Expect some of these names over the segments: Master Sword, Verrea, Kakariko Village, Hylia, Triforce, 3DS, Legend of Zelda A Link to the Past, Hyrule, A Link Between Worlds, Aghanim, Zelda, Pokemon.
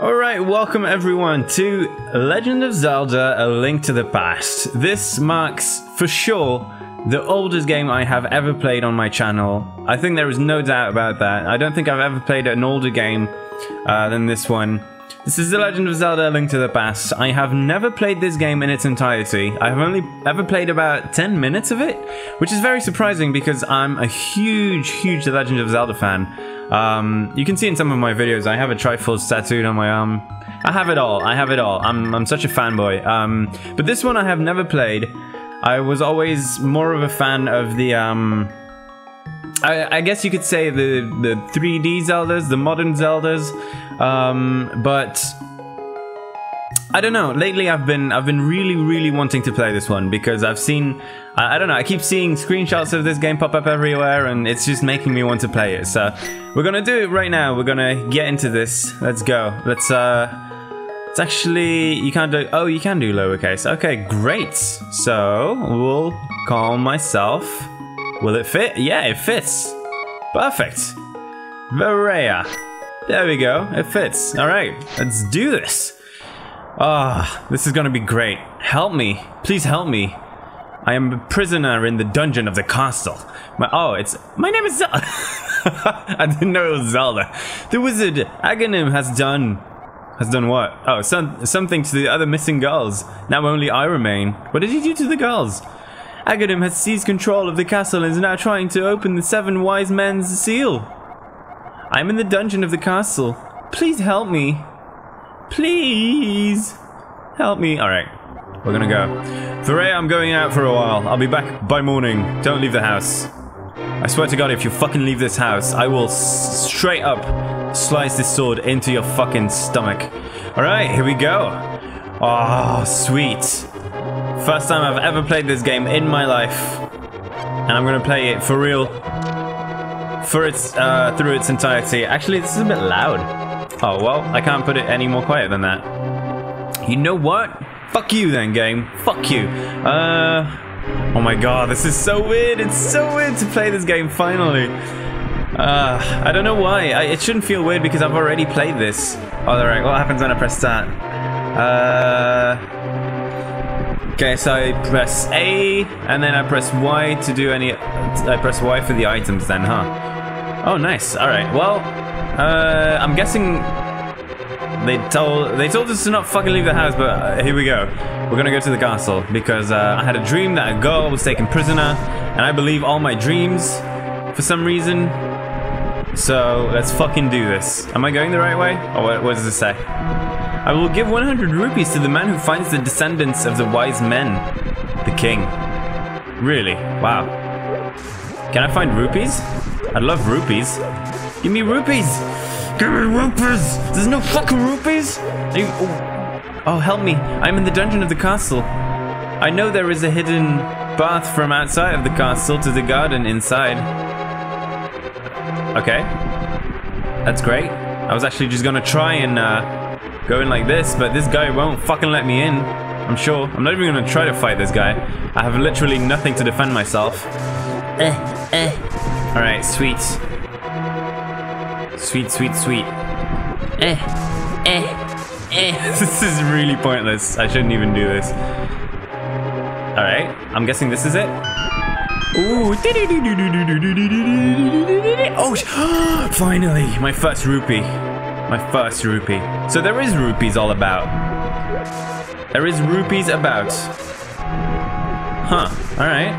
Alright, welcome everyone to Legend of Zelda A Link to the Past. This marks, for sure, the oldest game I have ever played on my channel. I think there is no doubt about that. I don't think I've ever played an older game than this one. This is The Legend of Zelda A Link to the Past. I have never played this game in its entirety. I have only ever played about 10 minutes of it, which is very surprising because I'm a huge Legend of Zelda fan. You can see in some of my videos, I have a Triforce tattooed on my arm. I have it all, I'm such a fanboy. But this one I have never played. I was always more of a fan of the, I guess you could say the 3D Zeldas, the modern Zeldas. But I don't know, lately I've been really wanting to play this one because I've seen, I don't know, I keep seeing screenshots of this game pop up everywhere and it's just making me want to play it. So we're gonna do it right now, we're gonna get into this. Let's go. Let's it's actually, you can't do, oh you can do lowercase, okay great. So we'll call myself, will it fit? Yeah it fits, perfect. Verrea, there we go, it fits. Alright, let's do this. Ah, this is gonna be great. Help me. Please help me. I am a prisoner in the dungeon of the castle. My name is Zelda. I didn't know it was Zelda. The wizard Aghanim has done what? Oh, something to the other missing girls. Now only I remain. What did he do to the girls? Aghanim has seized control of the castle and is now trying to open the seven wise men's seal. I'm in the dungeon of the castle. Please help me. Please help me. Alright, we're gonna go. Verrea, I'm going out for a while. I'll be back by morning. Don't leave the house. I swear to God, if you fucking leave this house, I will straight up slice this sword into your fucking stomach. Alright, here we go. Oh, sweet. First time I've ever played this game in my life. And I'm gonna play it for real. For its, through its entirety. Actually, this is a bit loud. Oh, well, I can't put it any more quiet than that. You know what? Fuck you then, game. Fuck you. Oh my god, this is so weird. It's so weird to play this game, finally. I don't know why. It shouldn't feel weird because I've already played this. Alright, what happens when I press start? Okay, so I press A, and then I press Y to do any... I press Y for the items then, huh? Oh, nice. Alright, well... I'm guessing they told us to not fucking leave the house, but here we go. We're gonna go to the castle because I had a dream that a girl was taken prisoner, and I believe all my dreams for some reason. So let's fucking do this. Am I going the right way? Or what does it say? I will give 100 rupees to the man who finds the descendants of the wise men, the king. Really? Wow. Can I find rupees? I love rupees. Give me rupees! Give me rupees! There's no fucking rupees! Are you, oh, help me. I'm in the dungeon of the castle. I know there is a hidden path from outside of the castle to the garden inside. Okay. That's great. I was actually just gonna try and go in like this, but this guy won't fucking let me in. I'm sure. I'm not even gonna try to fight this guy. I have literally nothing to defend myself. Alright, sweet. Sweet. This is really pointless. I shouldn't even do this. Alright, I'm guessing this is it. Ooh. Oh, finally, my first rupee. My first rupee. So there is rupees all about. There is rupees about. Huh, alright.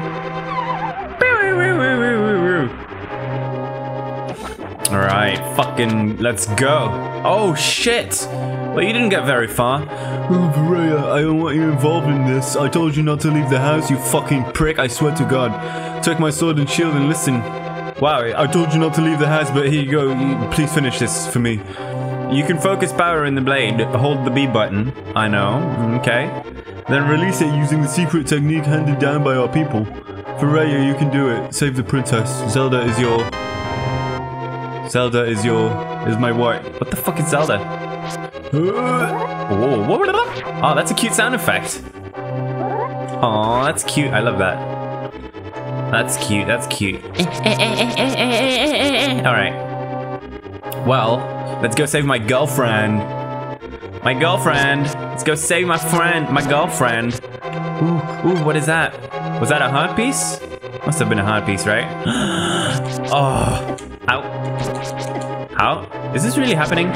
Alright, fucking let's go. Oh shit! Well, you didn't get very far. Oh, Verrea, I don't want you involved in this. I told you not to leave the house, you fucking prick, I swear to God. Take my sword and shield and listen. Wow, I told you not to leave the house, but here you go. Please finish this for me. You can focus power in the blade. Hold the B button. I know. Okay. Then release it using the secret technique handed down by our people. Verrea, you can do it. Save the princess. Zelda is your... is my wife. What the fuck is Zelda? Oh, that's a cute sound effect. Oh, that's cute. I love that. That's cute. Alright. Well, let's go save my girlfriend. My girlfriend. Let's go save my friend, my girlfriend. Ooh, what is that? Was that a heart piece? Must have been a heart piece, right? Oh, ow. Ow? Is this really happening?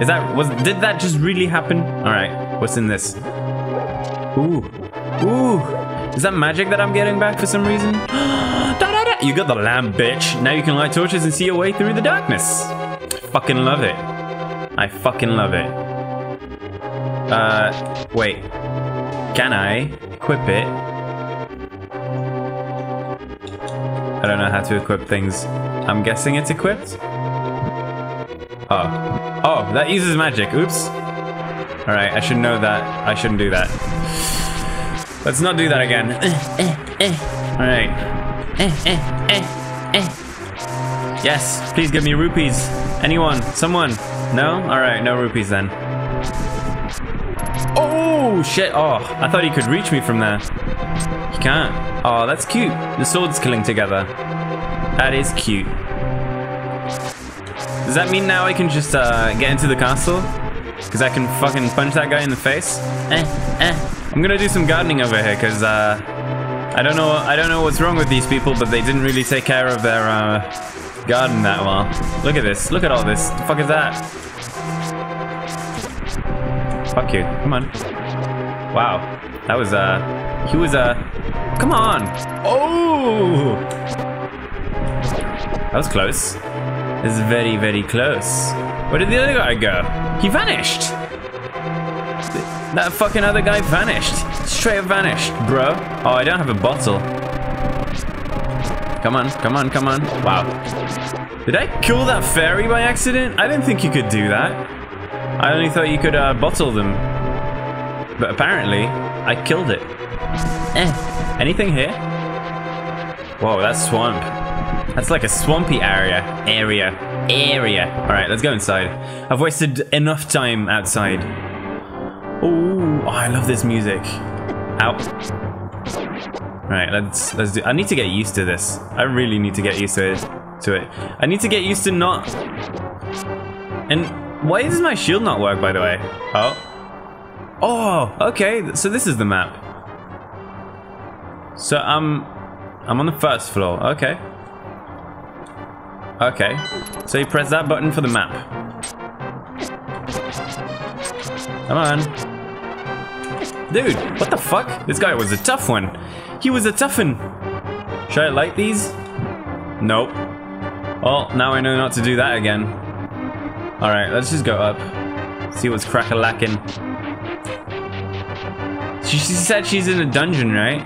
Is that, did that just really happen? All right, what's in this? Ooh, ooh. Is that magic that I'm getting back for some reason? You got the lamp, bitch. Now you can light torches and see your way through the darkness. Fucking love it. I fucking love it. Wait. Can I equip it? I don't know how to equip things. I'm guessing it's equipped? Oh. Oh, that uses magic. Oops. Alright, I should know that. I shouldn't do that. Let's not do that again. Alright. Yes, please give me rupees. Anyone? Someone? No? Alright, no rupees then. Oh, shit. Oh, I thought he could reach me from there. He can't. Oh, that's cute. The swords killing together. That is cute. Does that mean now I can just get into the castle? Because I can fucking punch that guy in the face? I'm gonna do some gardening over here because I don't know what's wrong with these people, but they didn't really take care of their garden that well. Look at this. Look at all this. The fuck is that? Fuck you. Come on. Wow. That was, he was, come on. Oh! That was close. This is very, very close. Where did the other guy go? He vanished. That fucking other guy vanished. Straight up vanished, bro. Oh, I don't have a bottle. Come on, come on, come on. Wow. Did I kill that fairy by accident? I didn't think you could do that. I only thought you could bottle them. But apparently, I killed it. Anything here? Whoa, that's swamp. That's like a swampy area. Alright, let's go inside. I've wasted enough time outside. Ooh, oh, I love this music. Ow. Right, let's do. I need to get used to this. I really need to get used to it. I need to get used to not. And why does my shield not work, by the way? Oh. Oh. Okay. So this is the map. So I'm on the first floor. Okay. Okay. So you press that button for the map. Come on. Dude, what the fuck? This guy was a tough one. He was a toughen. Should I light these? Nope. Oh, now I know not to do that again. All right, let's just go up. See what's crack-a-lackin'. She said she's in a dungeon, right?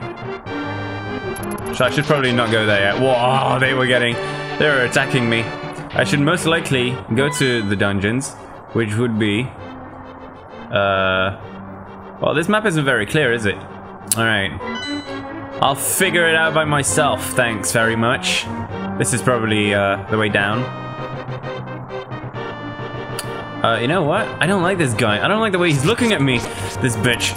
So I should probably not go there yet. Whoa, they were attacking me. I should most likely go to the dungeons, which would be, well, this map isn't very clear, is it? All right. I'll figure it out by myself, thanks very much. This is probably the way down. You know what? I don't like this guy. I don't like the way he's looking at me. This bitch.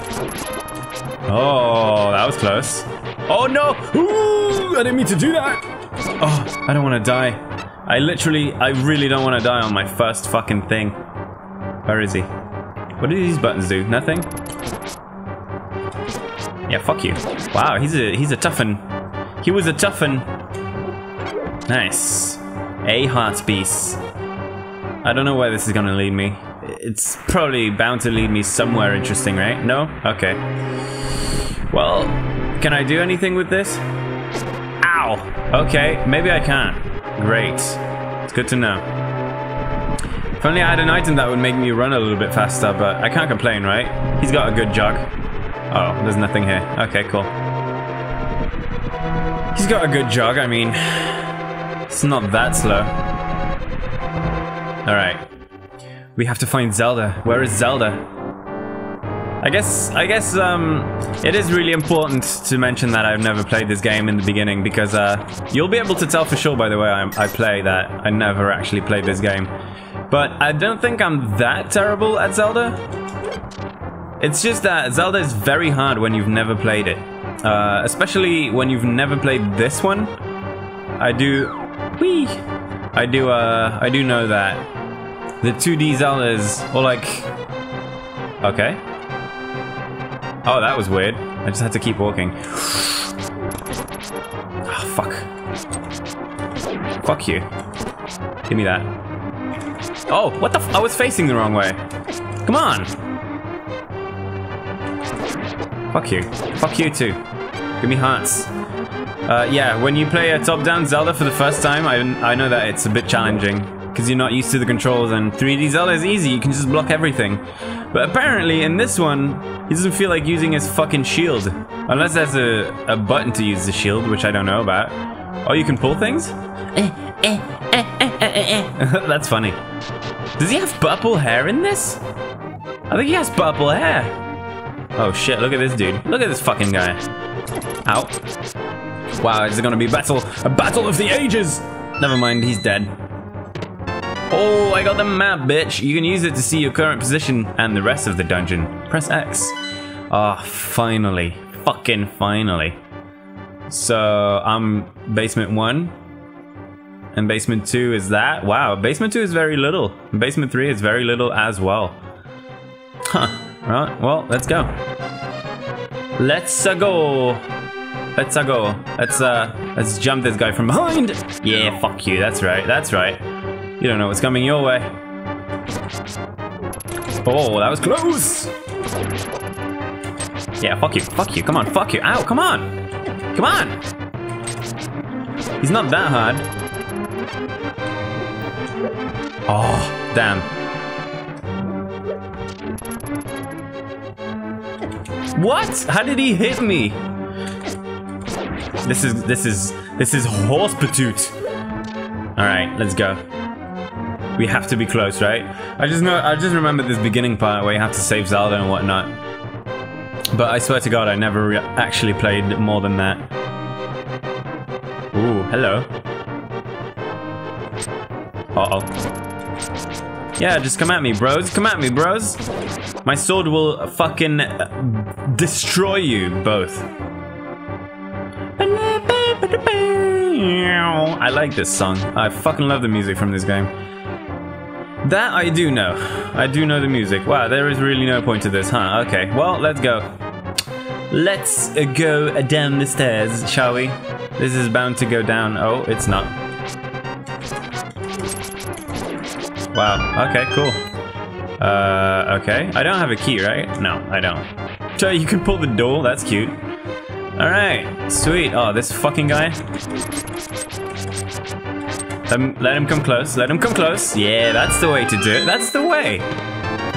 Oh, that was close. Oh no! Ooh, I didn't mean to do that. Oh, I don't want to die. I really don't want to die on my first fucking thing. Where is he? What do these buttons do? Nothing? Yeah, fuck you. Wow, he's a toughen. He was a toughen. Nice. A heart piece. I don't know where this is gonna lead me. It's probably bound to lead me somewhere interesting, right? No? Okay. Well, can I do anything with this? Ow! Okay, maybe I can. Great. It's good to know. If only I had an item that would make me run a little bit faster, but I can't complain, right? He's got a good jog. Oh, there's nothing here. Okay, cool. He's got a good jog, I mean. It's not that slow. Alright. We have to find Zelda. Where is Zelda? I guess it is really important to mention that I've never played this game in the beginning because, you'll be able to tell for sure by the way I play that I never actually played this game. But I don't think I'm that terrible at Zelda. It's just that Zelda is very hard when you've never played it. Especially when you've never played this one. I do know that the 2D Zeldas, or like Okay. Oh, that was weird. I just had to keep walking. Oh, fuck. Fuck you. Give me that. Oh, what the f- I was facing the wrong way. Come on. Fuck you. Fuck you too. Give me hearts. Yeah, when you play a top-down Zelda for the first time, I know that it's a bit challenging, because you're not used to the controls, and 3D Zelda is easy, you can just block everything. But apparently, in this one, he doesn't feel like using his fucking shield. Unless there's a button to use the shield, which I don't know about. Oh, you can pull things? That's funny. Does he have purple hair in this? I think he has purple hair. Oh shit, look at this dude. Look at this fucking guy. Ow. Wow, is it gonna be a battle? A battle of the ages! Never mind, he's dead. Oh, I got the map, bitch. You can use it to see your current position and the rest of the dungeon. Press X. Ah, finally. Fucking finally. So, I'm basement 1. And basement 2 is that. Wow, basement 2 is very little. And basement 3 is very little as well. Huh. Right, well, let's go. Let's-a go. Let's-a go. Let's jump this guy from behind. Yeah, fuck you. That's right. That's right. You don't know what's coming your way. Oh, that was close. Yeah, fuck you. Fuck you. Come on. Fuck you. Ow, come on. Come on. He's not that hard. Oh, damn. What? How did he hit me? This is horse patoot. All right, let's go. We have to be close, right? I just remember this beginning part where you have to save Zelda and whatnot. But I swear to God, I never actually played more than that. Ooh, hello. Uh-oh. Yeah, just come at me, bros. Come at me, bros. My sword will fucking destroy you both. I like this song. I fucking love the music from this game. That I do know. I do know the music. Wow, there is really no point to this, huh? Okay, well, let's go. Let's go down the stairs, shall we? This is bound to go down. Oh, it's not. Wow, okay, cool. Okay. I don't have a key, right? No, I don't. So you can pull the door, that's cute. Alright, sweet. Oh, this fucking guy. Let him come close. Let him come close. Yeah, that's the way to do it. That's the way.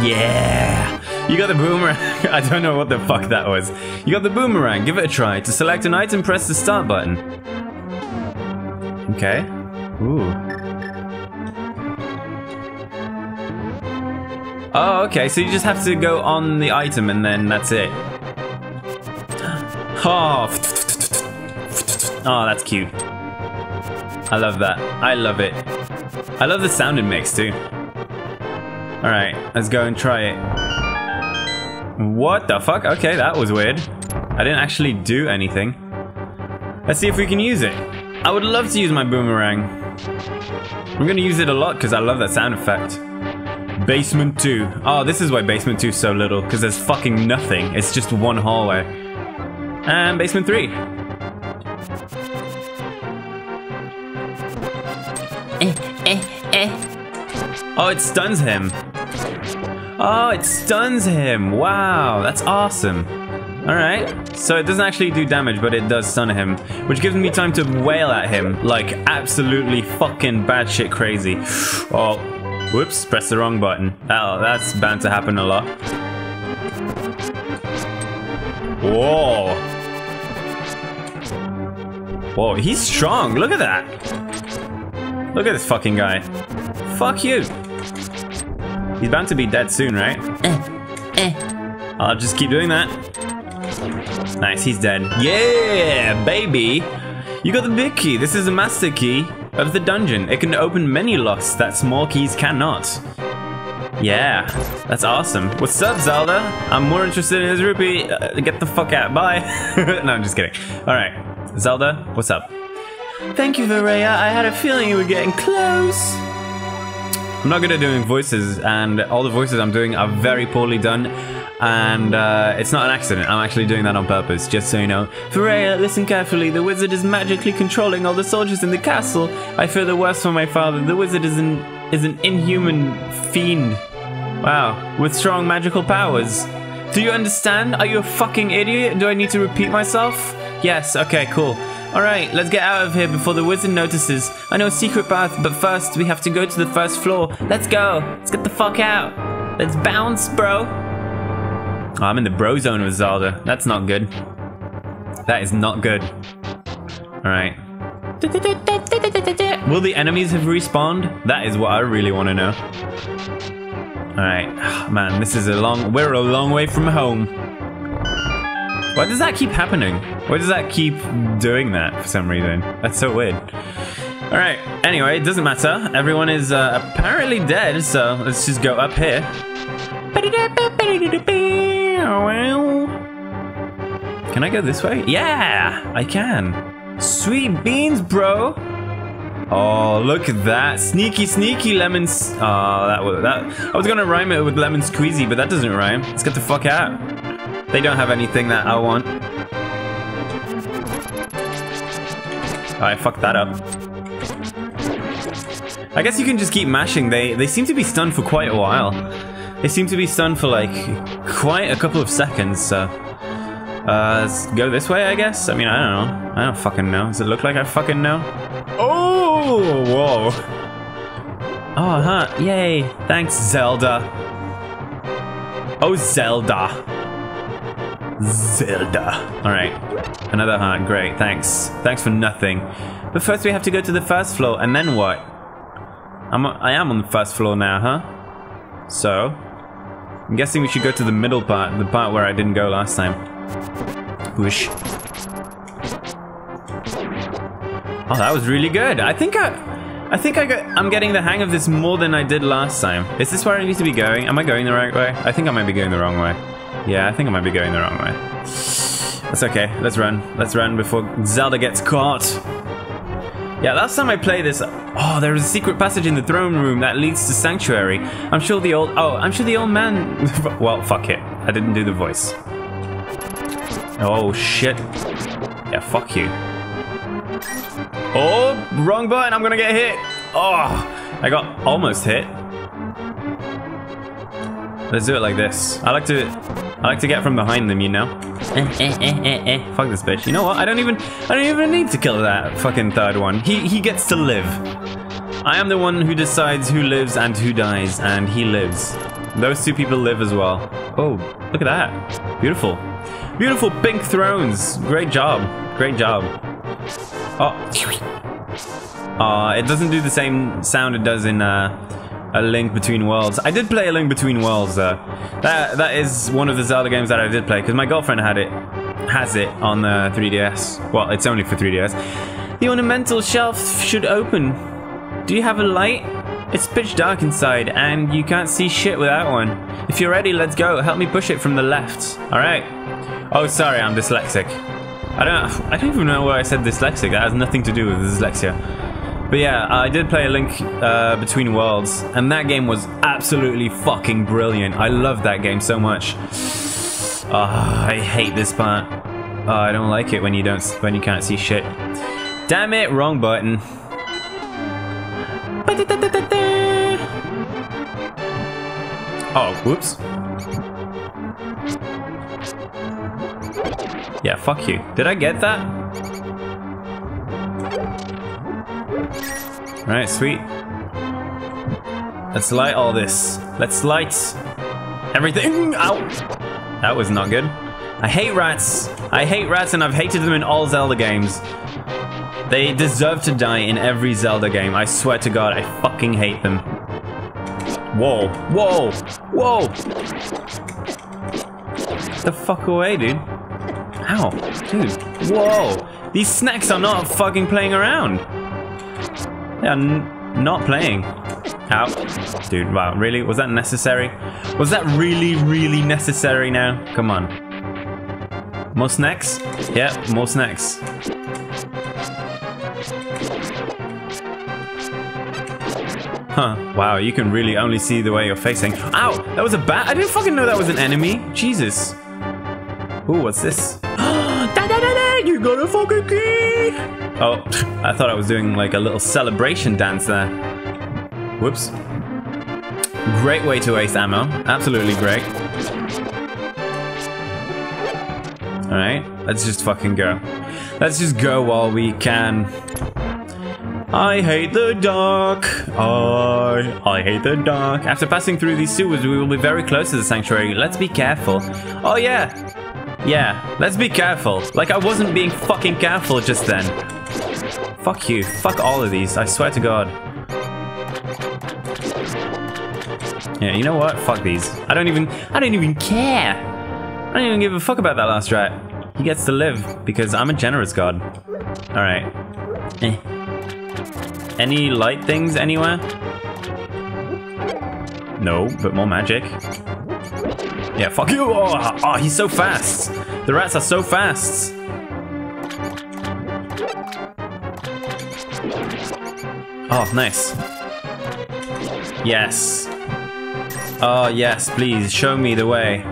Yeah. You got the boomerang. I don't know what the fuck that was. You got the boomerang. Give it a try. To select an item, press the start button. Okay. Ooh. Oh, okay. So you just have to go on the item and then that's it. Oh. Oh, that's cute. I love that. I love it. I love the sound it makes too. Alright, let's go and try it. What the fuck? Okay, that was weird. I didn't actually do anything. Let's see if we can use it. I would love to use my boomerang. I'm gonna use it a lot because I love that sound effect. Basement 2. Oh, this is why basement 2 is so little, because there's fucking nothing. It's just one hallway. And basement 3. Oh, it stuns him. Oh, it stuns him. Wow, that's awesome. Alright, so it doesn't actually do damage, but it does stun him, which gives me time to wail at him like absolutely fucking bad shit crazy. Oh, whoops, press the wrong button. Oh, that's bound to happen a lot. Whoa. Whoa, he's strong. Look at that. Look at this fucking guy. Fuck you. He's bound to be dead soon, right? I'll just keep doing that. Nice, he's dead. Yeah, baby. You got the big key. This is the master key of the dungeon. It can open many locks that small keys cannot. Yeah, that's awesome. What's up, Zelda? I'm more interested in his rupee. Get the fuck out. Bye. No, I'm just kidding. All right, Zelda, what's up? Thank you, Verrea. I had a feeling you were getting close. I'm not good at doing voices, and all the voices I'm doing are very poorly done, and it's not an accident. I'm actually doing that on purpose, just so you know. Verrea, listen carefully. The wizard is magically controlling all the soldiers in the castle. I fear the worst for my father. The wizard is an inhuman fiend. Wow, with strong magical powers. Do you understand? Are you a fucking idiot? Do I need to repeat myself? Yes, okay, cool. Alright, let's get out of here before the wizard notices. I know a secret path, but first we have to go to the first floor. Let's go! Let's get the fuck out! Let's bounce, bro! Oh, I'm in the bro zone with Zelda. That's not good. That is not good. Alright. Will the enemies have respawned? That is what I really want to know. Alright. Oh, man, this is a long... We're a long way from home. Why does that keep happening? Why does that keep doing that for some reason? That's so weird. Alright, anyway, it doesn't matter. Everyone is apparently dead, so let's just go up here. Can I go this way? Yeah, I can. Sweet beans, bro! Oh, look at that. Sneaky, sneaky lemons. Oh, that. I was gonna rhyme it with lemon squeezy, but that doesn't rhyme. Let's get the fuck out. They don't have anything that I want. Oh, I fucked that up. I guess you can just keep mashing. They seem to be stunned for quite a while. They seem to be stunned for like quite a couple of seconds, so... let's go this way, I guess? I mean, I don't know. I don't fucking know. Does it look like I fucking know? Oh! Whoa! Oh, huh. Yay! Thanks, Zelda. Oh, Zelda. Zelda. Alright. Another heart. Great. Thanks. Thanks for nothing. But first we have to go to the first floor, and then what? I am on the first floor now, huh? So? I'm guessing we should go to the middle part, the part where I didn't go last time. Whoosh. Oh, that was really good. I'm getting the hang of this more than I did last time. Is this where I need to be going? Am I going the right way? I think I might be going the wrong way. Yeah, I think I might be going the wrong way. That's okay. Let's run. Let's run before Zelda gets caught. Yeah, last time I played this... Oh, there is a secret passage in the throne room that leads to Sanctuary. I'm sure the old... Oh, I'm sure the old man... Well, fuck it. I didn't do the voice. Oh, shit. Yeah, fuck you. Oh, wrong button. I'm gonna get hit. Oh, I got almost hit. Let's do it like this. I like to get from behind them, you know? Fuck this bitch. You know what? I don't even need to kill that fucking third one. He gets to live. I am the one who decides who lives and who dies, and he lives. Those two people live as well. Oh, look at that. Beautiful. Beautiful pink thrones. Great job. Great job. Oh. It doesn't do the same sound it does in, A Link Between Worlds. I did play A Link Between Worlds, though. That is one of the Zelda games that I did play, because my girlfriend has it on the 3DS. Well, it's only for 3DS. The ornamental shelf should open. Do you have a light? It's pitch dark inside, and you can't see shit without one. If you're ready, let's go. Help me push it from the left. Alright. Oh, sorry, I'm dyslexic. I don't even know why I said dyslexic. That has nothing to do with dyslexia. But yeah, I did play A Link Between Worlds, and that game was absolutely fucking brilliant. I loved that game so much. I hate this part. I don't like it when you can't see shit. Damn it, wrong button. Oh, whoops. Yeah, fuck you. Did I get that? Alright, sweet. Let's light all this. Let's light everything. Ow! That was not good. I hate rats. I hate rats, and I've hated them in all Zelda games. They deserve to die in every Zelda game. I swear to God, I fucking hate them. Whoa. Whoa. Whoa. Get the fuck away, dude. Ow. Dude. Whoa. These snacks are not fucking playing around. They are not playing. Ow. Dude, wow, really? Was that necessary? Was that really, really necessary now? Come on. More snacks? Yeah, more snacks. Huh. Wow, you can really only see the way you're facing. Ow! That was a bat? I didn't fucking know that was an enemy. Jesus. Ooh, what's this? You got a fucking key! Oh, I thought I was doing like a little celebration dance there. Whoops. Great way to waste ammo. Absolutely great. Alright, let's just fucking go. Let's just go while we can. I hate the dark. I hate the dark. After passing through these sewers, we will be very close to the sanctuary. Let's be careful. Oh, yeah. Yeah, let's be careful. Like, I wasn't being fucking careful just then. Fuck you. Fuck all of these. I swear to God. Yeah, you know what? Fuck these. I don't even care. I don't even give a fuck about that last rat. He gets to live because I'm a generous god. Alright. Eh. Any light things anywhere? No, but more magic. Yeah, fuck you! Oh, oh, he's so fast! The rats are so fast! Oh, nice. Yes. Oh, yes, please, show me the way.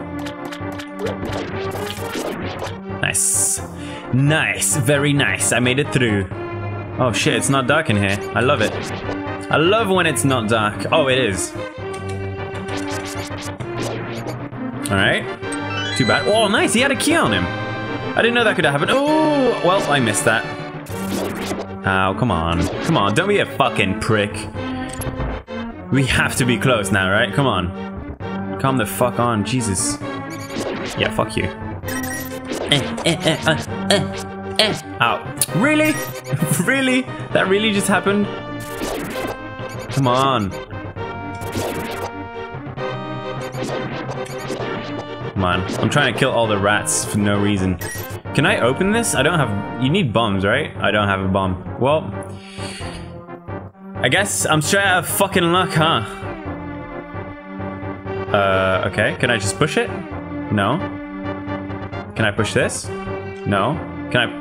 Nice. Nice, very nice. I made it through. Oh shit, it's not dark in here. I love it. I love when it's not dark. Oh, it is. Alright. Too bad. Oh, nice. He had a key on him. I didn't know that could have happened. Oh, well, I missed that. Oh, come on. Come on. Don't be a fucking prick. We have to be close now, right? Come on. Calm the fuck on. Jesus. Yeah, fuck you. Ow. Really? Really? That really just happened? Come on. Come on. I'm trying to kill all the rats for no reason. Can I open this? I don't have... You need bombs, right? I don't have a bomb. Well... I guess I'm straight out of fucking luck, huh? Okay. Can I just push it? No. Can I push this? No. Can I...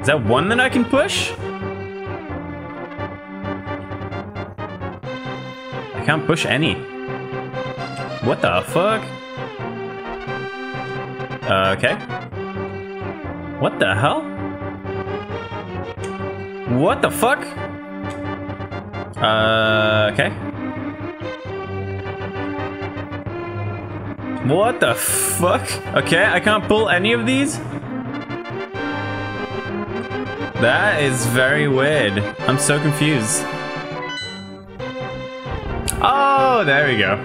Is that one that I can push? I can't push any. What the fuck? Okay. What the hell? What the fuck? Okay. What the fuck? Okay, I can't pull any of these? That is very weird. I'm so confused. Oh, there we go.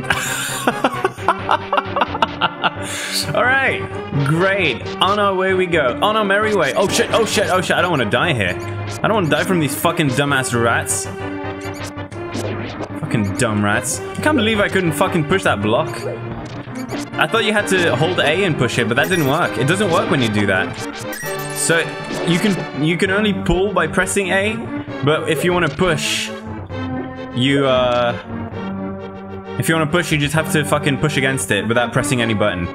Alright, great. On our way we go. On our merry way. Oh shit, oh shit, oh shit. I don't want to die here. I don't want to die from these fucking dumbass rats. Fucking dumb rats. I can't believe I couldn't fucking push that block. I thought you had to hold A and push it, but that didn't work. It doesn't work when you do that. So you can only pull by pressing A, but if you want to push, you just have to fucking push against it without pressing any button.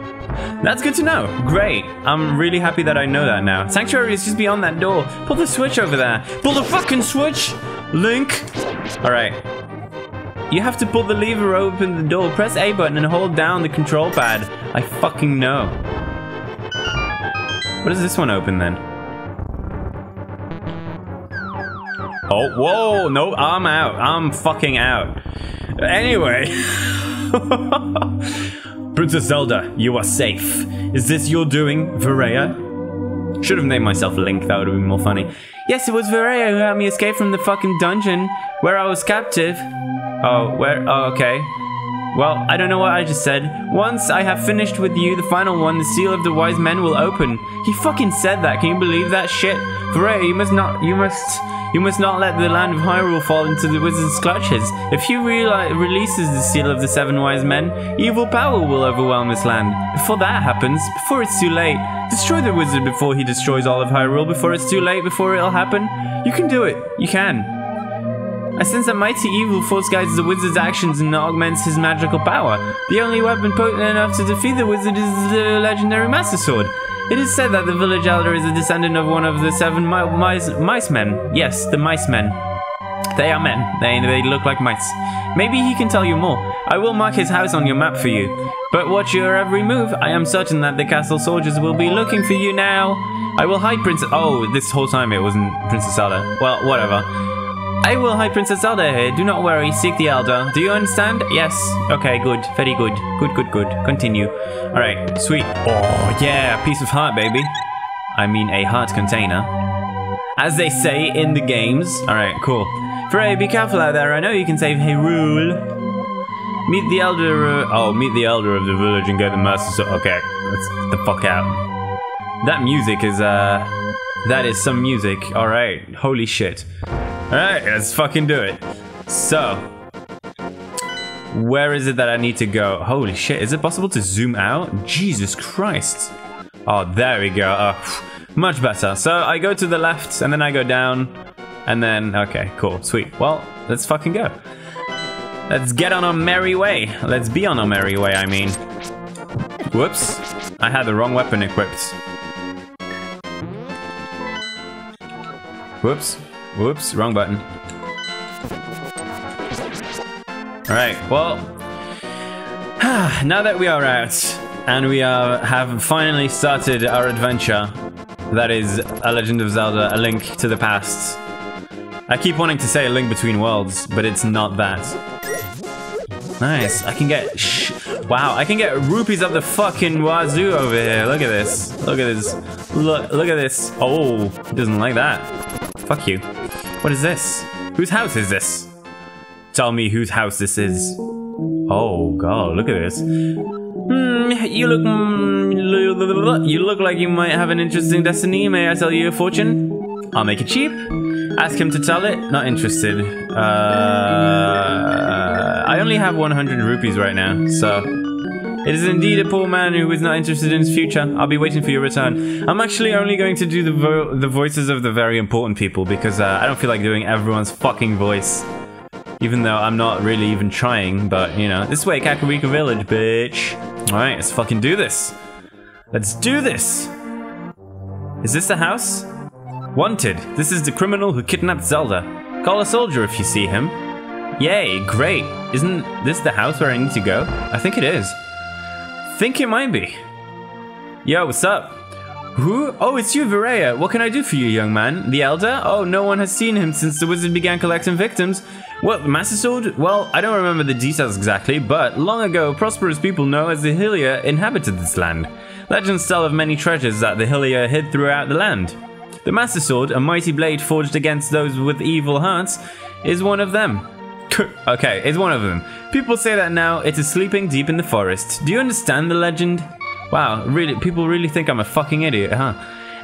That's good to know. Great. I'm really happy that I know that now. Sanctuary is just beyond that door. Pull the switch over there. Pull the fucking switch, Link. All right. You have to pull the lever, open the door, press A button, and hold down the control pad. I fucking know. What does this one open then? Oh, whoa, no, I'm out. I'm fucking out. Anyway. Princess Zelda, you are safe. Is this your doing, Verrea? Should have named myself Link, that would have been more funny. Yes, it was Verrea who helped me escape from the fucking dungeon where I was captive. Oh, where? Oh, okay. Well, I don't know what I just said. Once I have finished with you, the final one, the seal of the wise men will open. He fucking said that. Can you believe that shit? Verrea, you must not let the land of Hyrule fall into the wizard's clutches. If he releases the seal of the seven wise men, evil power will overwhelm this land. Before that happens, before it's too late, destroy the wizard before he destroys all of Hyrule, before it's too late, before it'll happen. You can do it. You can. I sense that mighty evil force guides the wizard's actions and augments his magical power. The only weapon potent enough to defeat the wizard is the legendary Master Sword. It is said that the village elder is a descendant of one of the seven mice men. Yes, the mice men. They are men. They look like mice. Maybe he can tell you more. I will mark his house on your map for you. But watch your every move. I am certain that the castle soldiers will be looking for you now. I will hide Princess... Oh, this whole time it wasn't Princess Zelda. Well, whatever. I will hide Princess Zelda here. Do not worry. Seek the Elder. Do you understand? Yes. Okay, good. Very good. Good, good, good. Continue. Alright, sweet. Oh, yeah. Piece of heart, baby. I mean, a heart container. As they say in the games. Alright, cool. Verrea, be careful out there. I know you can save Hyrule. Meet the elder. Meet the elder of the village and get the master sword. Okay, let's get the fuck out. That music is that is some music. All right, holy shit. All right, let's fucking do it. So, where is it that I need to go? Holy shit, is it possible to zoom out? Jesus Christ. Oh, there we go. Much better. So I go to the left and then I go down. And then, okay, cool, sweet. Well, let's fucking go. Let's get on our merry way. Let's be on our merry way, I mean. Whoops. I had the wrong weapon equipped. Whoops. Whoops, wrong button. Alright, well... now that we are out, and we have finally started our adventure, that is A Legend of Zelda, A Link to the Past. I keep wanting to say A Link Between Worlds, but it's not that. Nice, I can get... wow, I can get rupees up the fucking wazoo over here. Look at this. Look at this. Look at this. Oh, he doesn't like that. Fuck you. What is this? Whose house is this? Tell me whose house this is. Oh, God, look at this. You look like you might have an interesting destiny. May I tell you a fortune? I'll make it cheap. Ask him to tell it. Not interested. I only have 100 rupees right now, so... It is indeed a poor man who is not interested in his future. I'll be waiting for your return. I'm actually only going to do the voices of the very important people, because I don't feel like doing everyone's fucking voice. Even though I'm not really even trying, but, you know. This way, Kakariko Village, bitch. Alright, let's fucking do this. Let's do this! Is this the house? Wanted. This is the criminal who kidnapped Zelda. Call a soldier if you see him. Yay, great. Isn't this the house where I need to go? I think it is. Think it might be. Yo, what's up? Who? Oh, it's you, Verrea. What can I do for you, young man? The elder? Oh, no one has seen him since the wizard began collecting victims. What, the Master Sword? Well, I don't remember the details exactly, but long ago, prosperous people known as the Hylia inhabited this land. Legends tell of many treasures that the Hylia hid throughout the land. The Master Sword, a mighty blade forged against those with evil hearts, is one of them. Okay, it's one of them. People say that now it is sleeping deep in the forest. Do you understand the legend? Wow, really, people really think I'm a fucking idiot, huh?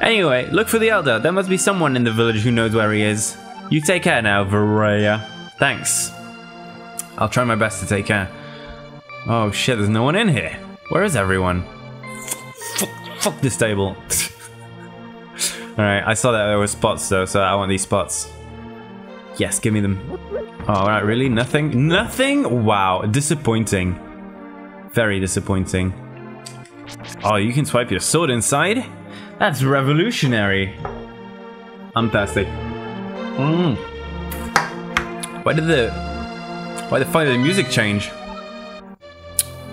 Anyway, look for the elder. There must be someone in the village who knows where he is. You take care now, Verrea. Thanks. I'll try my best to take care. Oh shit, there's no one in here. Where is everyone? Fuck this table. Alright, I saw that there were spots though, so I want these spots. Yes, give me them. Alright, really? Nothing? Nothing? Wow, disappointing. Very disappointing. Oh, you can swipe your sword inside? That's revolutionary. I'm thirsty. Why the fuck did the music change?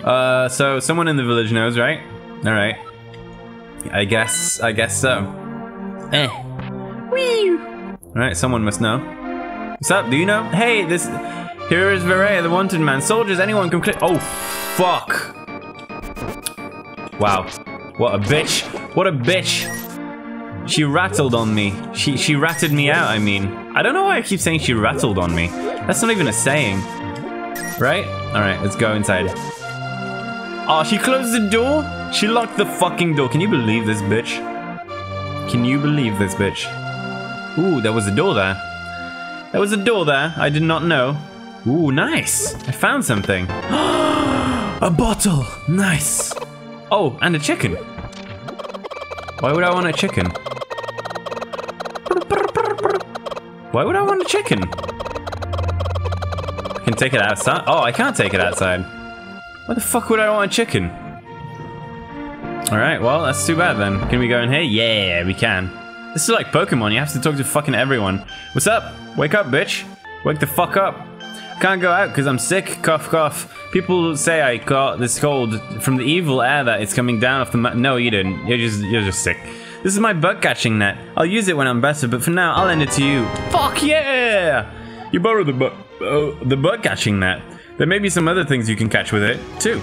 So someone in the village knows, right? Alright. I guess so. Alright, someone must know. What's up, do you know? Hey, this... Here is Verrea, the wanted man. Soldiers, anyone can click... Oh, fuck. Wow. What a bitch. What a bitch. She rattled on me. She ratted me out, I mean. I don't know why I keep saying she rattled on me. That's not even a saying. Right? Alright, let's go inside. Oh, she closed the door? She locked the fucking door. Can you believe this, bitch? Can you believe this, bitch? Ooh, there was a door there. There was a door there. I did not know. Ooh, nice. I found something. A bottle. Nice. Oh, and a chicken. Why would I want a chicken? Why would I want a chicken? I can take it outside. Oh, I can't take it outside. Why the fuck would I want a chicken? Alright, well, that's too bad then. Can we go in here? Yeah, we can. This is like Pokemon, you have to talk to fucking everyone. What's up? Wake up, bitch. Wake the fuck up. I can't go out because I'm sick. Cough, cough. People say I caught this cold from the evil air that it's coming down off the mountain. No, you didn't. You're just sick. This is my bug-catching net. I'll use it when I'm better, but for now, I'll lend it to you. Fuck yeah! You borrowed the bug-catching net. There may be some other things you can catch with it, too.